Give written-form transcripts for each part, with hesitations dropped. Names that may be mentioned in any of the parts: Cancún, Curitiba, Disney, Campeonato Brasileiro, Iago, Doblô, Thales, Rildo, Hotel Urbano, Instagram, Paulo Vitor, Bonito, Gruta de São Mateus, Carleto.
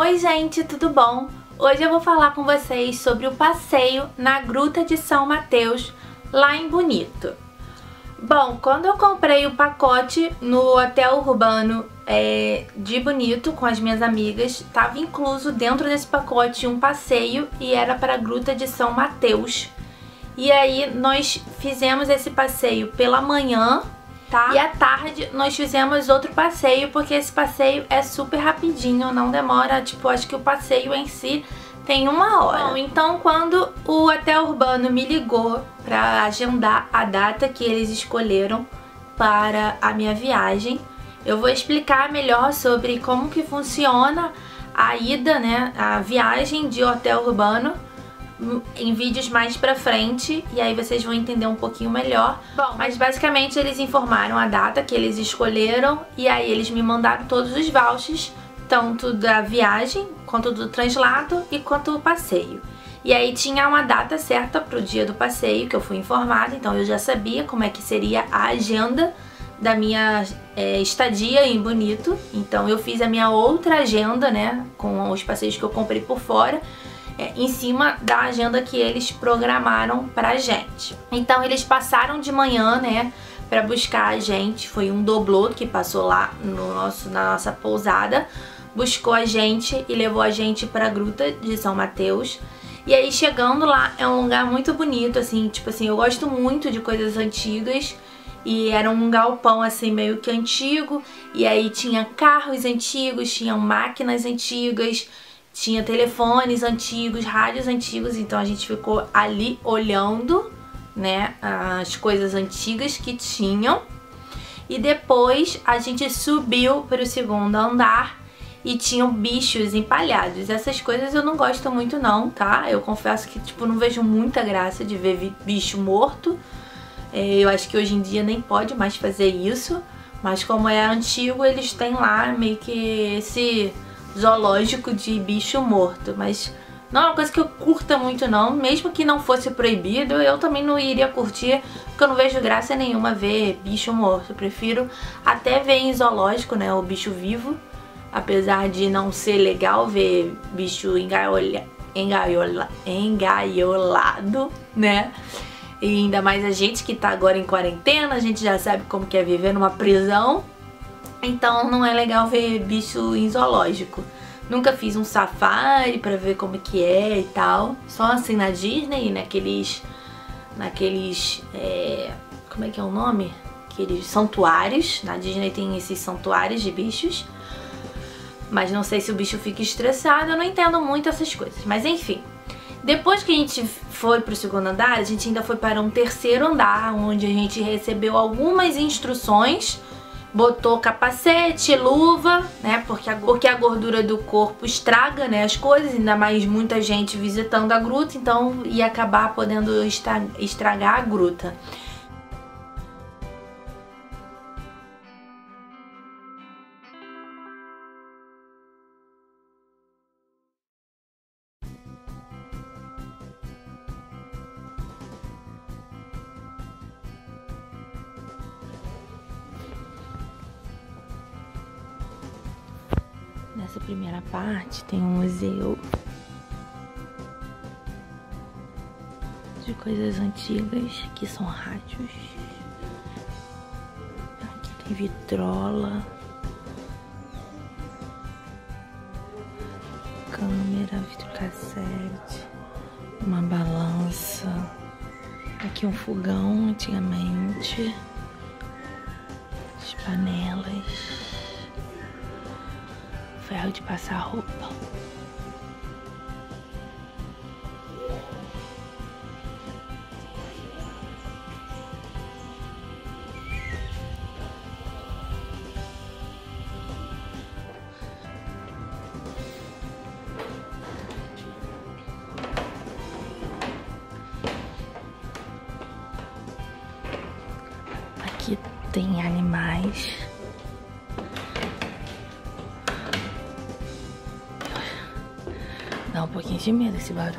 Oi gente, tudo bom? Hoje eu vou falar com vocês sobre o passeio na Gruta de São Mateus, lá em Bonito. Bom, quando eu comprei o pacote no Hotel Urbano de Bonito com as minhas amigas, estava incluso dentro desse pacote um passeio e era para a Gruta de São Mateus. E aí nós fizemos esse passeio pela manhã, tá? E à tarde nós fizemos outro passeio, porque esse passeio é super rapidinho, não demora, tipo, acho que o passeio em si tem 1 hora. Bom, então quando o Hotel Urbano me ligou pra agendar a data que eles escolheram para a minha viagem, eu vou explicar melhor sobre como que funciona a ida, né, a viagem de Hotel Urbano em vídeos mais pra frente, e aí vocês vão entender um pouquinho melhor. Bom, mas basicamente eles informaram a data que eles escolheram e aí eles me mandaram todos os vouchers, tanto da viagem, quanto do translado e quanto do passeio. E aí tinha uma data certa pro dia do passeio, que eu fui informada, então eu já sabia como é que seria a agenda da minha estadia em Bonito. Então eu fiz a minha outra agenda, né, com os passeios que eu comprei por fora, em cima da agenda que eles programaram pra gente. Então eles passaram de manhã, né, pra buscar a gente. Foi um doblô que passou lá na nossa pousada, buscou a gente e levou a gente pra Gruta de São Mateus. E aí chegando lá, é um lugar muito bonito, assim, tipo assim, eu gosto muito de coisas antigas. E era um galpão assim meio que antigo, e aí tinha carros antigos, tinham máquinas antigas, tinha telefones antigos, rádios antigos, então a gente ficou ali olhando, né, as coisas antigas que tinham. E depois a gente subiu para o 2º andar e tinham bichos empalhados. Essas coisas eu não gosto muito não, tá? Eu confesso que, tipo, não vejo muita graça de ver bicho morto. Eu acho que hoje em dia nem pode mais fazer isso, mas como é antigo, eles têm lá meio que esse zoológico de bicho morto, mas não é uma coisa que eu curta muito não. Mesmo que não fosse proibido, eu também não iria curtir, porque eu não vejo graça nenhuma ver bicho morto. Eu prefiro até ver em zoológico, né, o bicho vivo, apesar de não ser legal ver bicho engaiolado, né, e ainda mais a gente que tá agora em quarentena, a gente já sabe como que é viver numa prisão. Então não é legal ver bicho em zoológico. Nunca fiz um safari pra ver como que é e tal. Só assim na Disney, naqueles como é que é o nome? Aqueles santuários. Na Disney tem esses santuários de bichos. Mas não sei se o bicho fica estressado, eu não entendo muito essas coisas. Mas enfim, depois que a gente foi pro 2º andar, a gente ainda foi para um 3º andar, onde a gente recebeu algumas instruções. Botou capacete, luva, né, porque a gordura do corpo estraga, né, as coisas, ainda mais muita gente visitando a gruta, então ia acabar podendo estragar a gruta. Nessa primeira parte tem um museu de coisas antigas, que são rádios. Aqui tem vitrola, câmera, videocassete, uma balança. Aqui um fogão antigamente, as panelas, ferro de passar roupa. Aqui tem animais. Dá um pouquinho de medo esse barulho.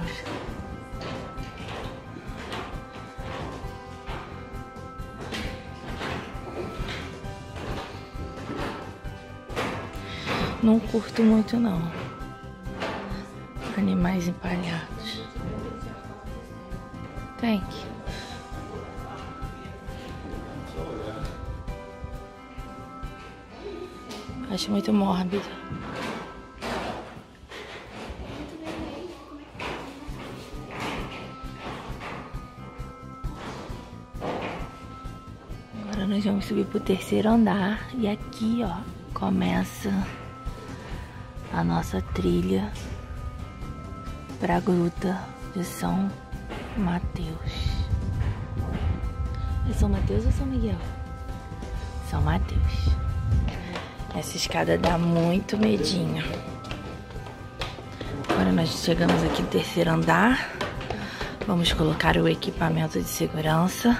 Não curto muito não. animais empalhados. Tem que. Acho muito mórbido. Agora nós vamos subir pro terceiro andar e aqui, ó, começa a nossa trilha pra Gruta de São Mateus. É São Mateus ou São Miguel? São Mateus. Essa escada dá muito medinho. Agora nós chegamos aqui no terceiro andar. Vamos colocar o equipamento de segurança.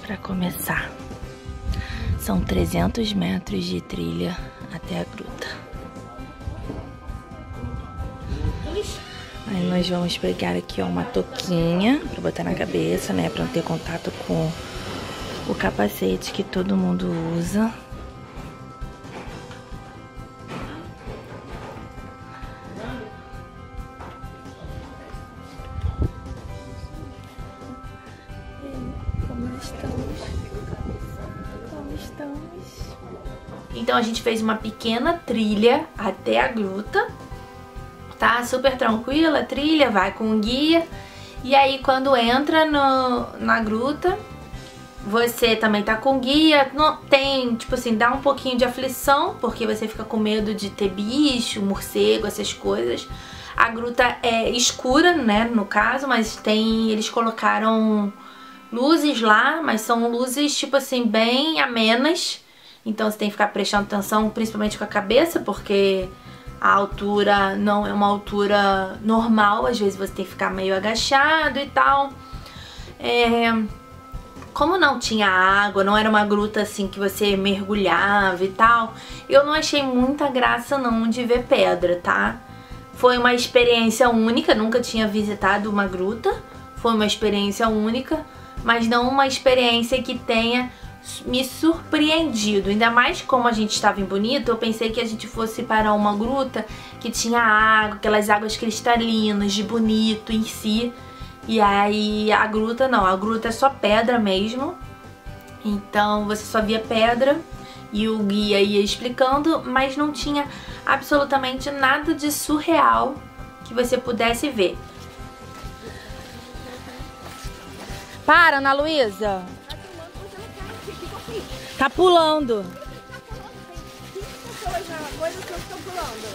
Para começar, são 300 metros de trilha até a gruta. Aí nós vamos pegar aqui, ó, uma touquinha para botar na cabeça, né, para não ter contato com o capacete que todo mundo usa. Então a gente fez uma pequena trilha até a gruta, tá? Super tranquila a trilha, vai com o guia. E aí quando entra na gruta, você também tá com guia. Não, tem, tipo assim, dá um pouquinho de aflição, porque você fica com medo de ter bicho, morcego, essas coisas. A gruta é escura, né, no caso, mas tem, eles colocaram luzes lá, mas são luzes, tipo assim, bem amenas. Então você tem que ficar prestando atenção, principalmente com a cabeça, porque a altura não é uma altura normal. Às vezes você tem que ficar meio agachado e tal. Como não tinha água, não era uma gruta assim que você mergulhava e tal, eu não achei muita graça não de ver pedra, tá? Foi uma experiência única, nunca tinha visitado uma gruta. Foi uma experiência única, mas não uma experiência que tenha me surpreendido, ainda mais como a gente estava em Bonito. Eu pensei que a gente fosse para uma gruta que tinha água, aquelas águas cristalinas de Bonito em si, e aí a gruta não, a gruta é só pedra mesmo, então você só via pedra e o guia ia explicando, mas não tinha absolutamente nada de surreal que você pudesse ver. Para, Ana Luísa! Tá pulando. Tem 5 pessoas na coisa que eu estou pulando.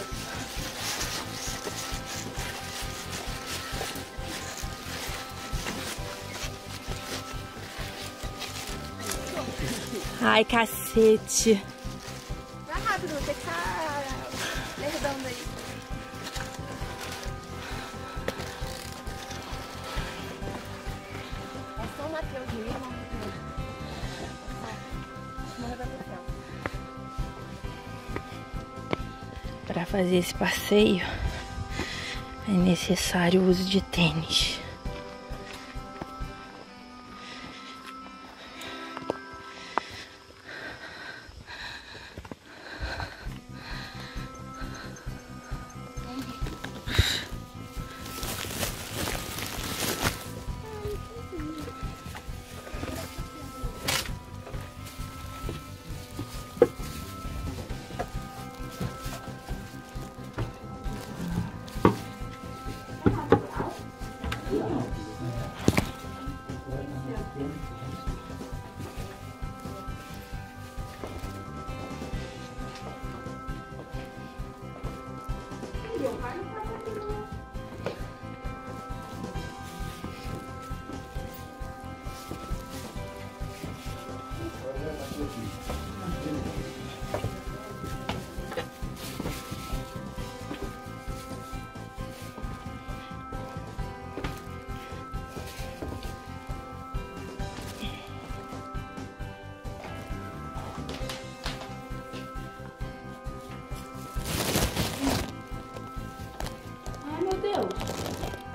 Ai, cacete. Vai rápido, você que tá lerdando aí. É São Mateus mesmo. Para fazer esse passeio é necessário o uso de tênis.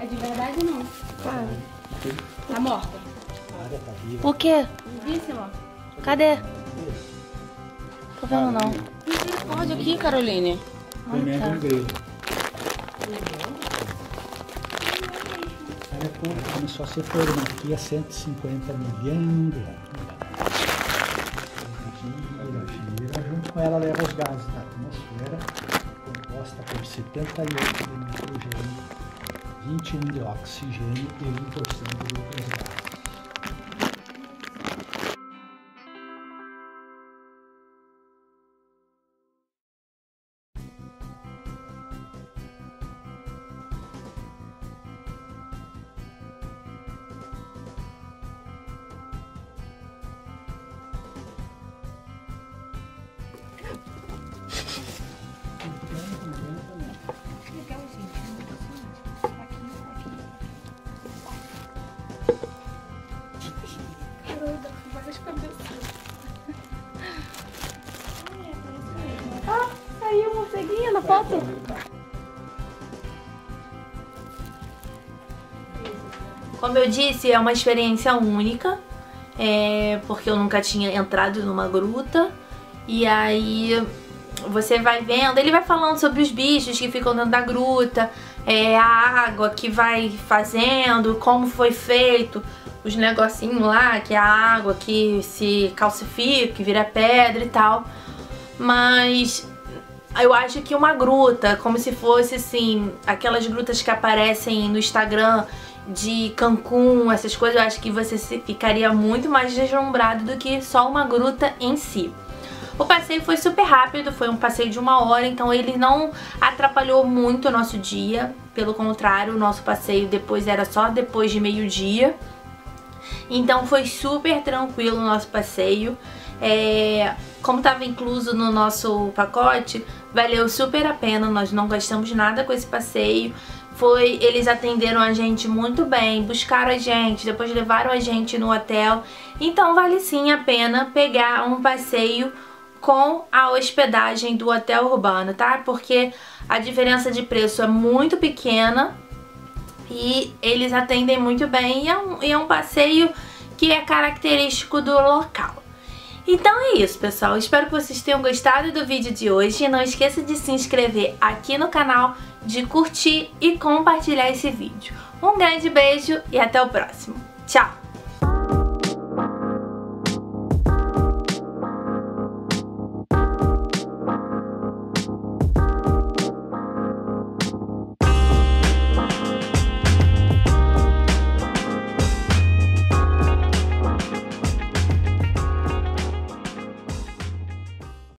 De verdade não. Claro. Tá morta. Tá viva. O quê? Vivíssima. Cadê? Tô vendo não. Misericórdia aqui, Caroline. Ai, tá. Olha como começou a ser aqui a 150 milhões de reais. Com ela leva os gases da atmosfera, composta por 78 de nitrogênio, 21 de oxigênio e 1% de outros gases. Ah, saiu um morceguinho na foto. Como eu disse, é uma experiência única, porque eu nunca tinha entrado numa gruta. E aí você vai vendo, ele vai falando sobre os bichos que ficam dentro da gruta, a água que vai fazendo, como foi feito, os negocinhos lá, que é a água que se calcifica, que vira pedra e tal. Mas eu acho que uma gruta, como se fosse assim, aquelas grutas que aparecem no Instagram de Cancún, essas coisas, eu acho que você ficaria muito mais deslumbrado do que só uma gruta em si. O passeio foi super rápido, foi um passeio de 1 hora, então ele não atrapalhou muito o nosso dia. Pelo contrário, o nosso passeio depois era só depois de meio-dia. Então foi super tranquilo o nosso passeio. Como estava incluso no nosso pacote, valeu super a pena, nós não gastamos nada com esse passeio. Eles atenderam a gente muito bem, buscaram a gente, depois levaram a gente no hotel. Então vale sim a pena pegar um passeio com a hospedagem do Hotel Urbano, tá? Porque a diferença de preço é muito pequena e eles atendem muito bem, e é um passeio que é característico do local. Então é isso, pessoal, espero que vocês tenham gostado do vídeo de hoje. Não esqueça de se inscrever aqui no canal, de curtir e compartilhar esse vídeo. Um grande beijo e até o próximo. Tchau!